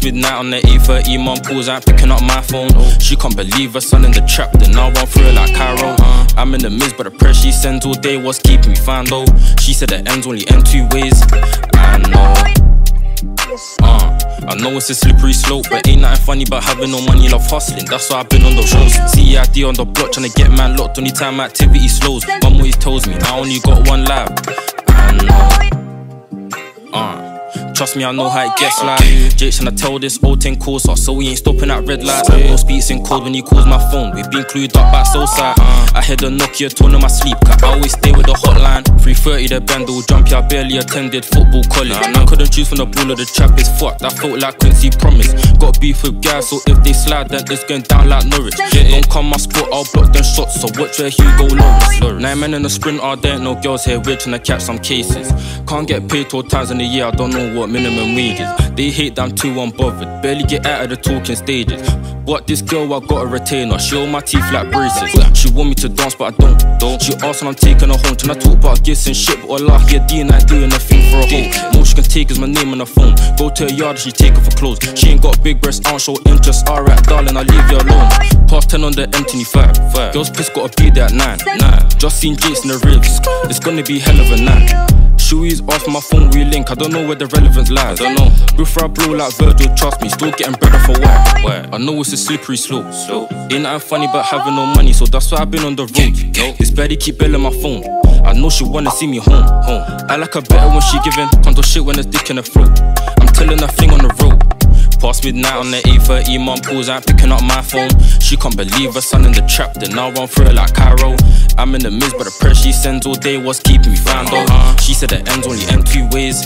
past midnight on the ether. E-mom pulls out, picking up my phone. She can't believe her son in the trap, then I run through it like Cairo. I'm in the midst, but the press she sends all day was keeping me fine though. She said it ends only end two ways. I know. I know it's a slippery slope, but ain't nothing funny about having no money, love hustling. That's why I've been on those shows. CID on the block, trying to get man locked. Only time activity slows. Mum always tells me I only got one life. I know. Trust me, I know how it gets like. Jake's tryna tell this old thing course off, so we ain't stopping at red lights. No speaks in code when he calls my phone. We've been clued up by Soulside. I heard a Nokia tone in my sleep, cause I always stay with the hotline. 3:30 the bundle, jumpy, I barely attended football college. I couldn't choose from the ball or the trap is fucked. I felt like Quincy Promise. Got beef with guys, so if they slide, then it's going down like Norwich. Don't come my sport, I'll block them shots, so watch where Hugo Lawrence. 9 men in a sprint, there ain't no girls here, we're tryna catch some cases. Can't get paid 12 times in a year, I don't know what minimum wages. They hate that I'm too unbothered, barely get out of the talking stages. But this girl, I got a retainer, she on my teeth like braces. She want me to dance but I don't. She asks when I'm taking her home, tryna talk about gifts and shit, but Allah, yeah, D and I doing nothing for a hoe. All she can take is my name on her phone. Go to her yard and she take her for clothes. She ain't got big breasts, I don't show interest. Alright darling, I leave you alone. Past 10 on the M25. Girls piss gotta be there at 9. Just seen Jake's in the ribs, it's gonna be hell of a night. Chewy's asked for my phone, we link. I don't know where the relevance lies. I don't know. Before I blow like Virgil, trust me, still getting better for whack. I know it's a slippery slope. Ain't nothing funny about having no money, so that's why I've been on the road. It's barely keep bailing my phone. I know she wanna see me home. I like her better when she giving. Can't do shit when there's dick in her throat. I'm telling her thing on the road. Past midnight on the 8:30, mum pulls out, picking up my phone. She can't believe her son in the trap, then I run through it like Cairo. I'm in the midst, but the press she sends all day was keeping me fine though. She said it ends only end two ways.